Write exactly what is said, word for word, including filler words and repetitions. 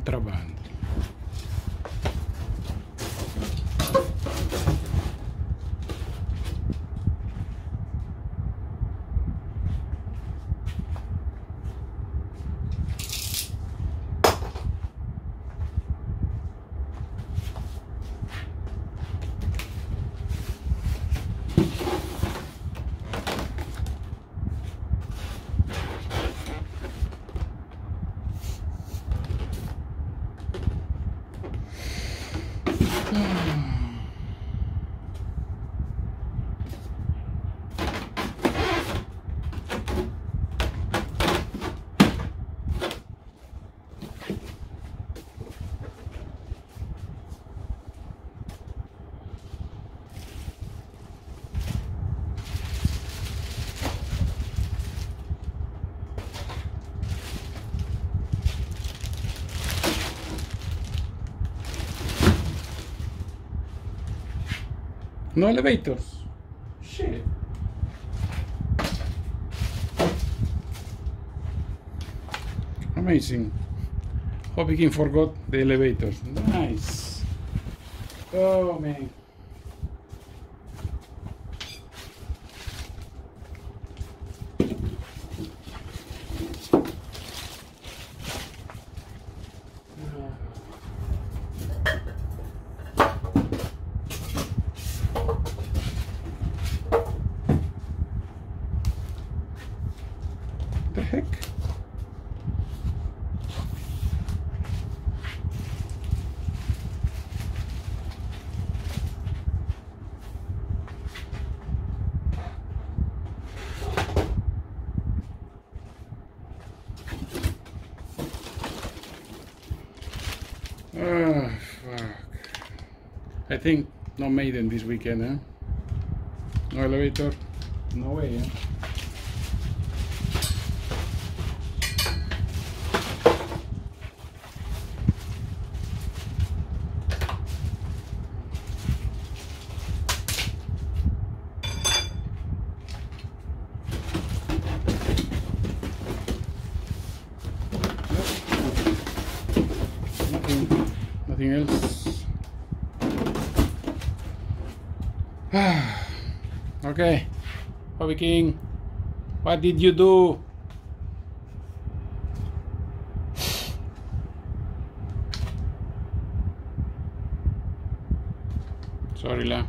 contrabando. No elevators. Shit. Amazing. Hobbyking forgot the elevators. Nice. Oh man. Heck? Oh, fuck. I think no maiden this weekend, eh? No elevator? No way, eh? Nothing else. Okay, Hobbyking, what did you do? Sorry, la.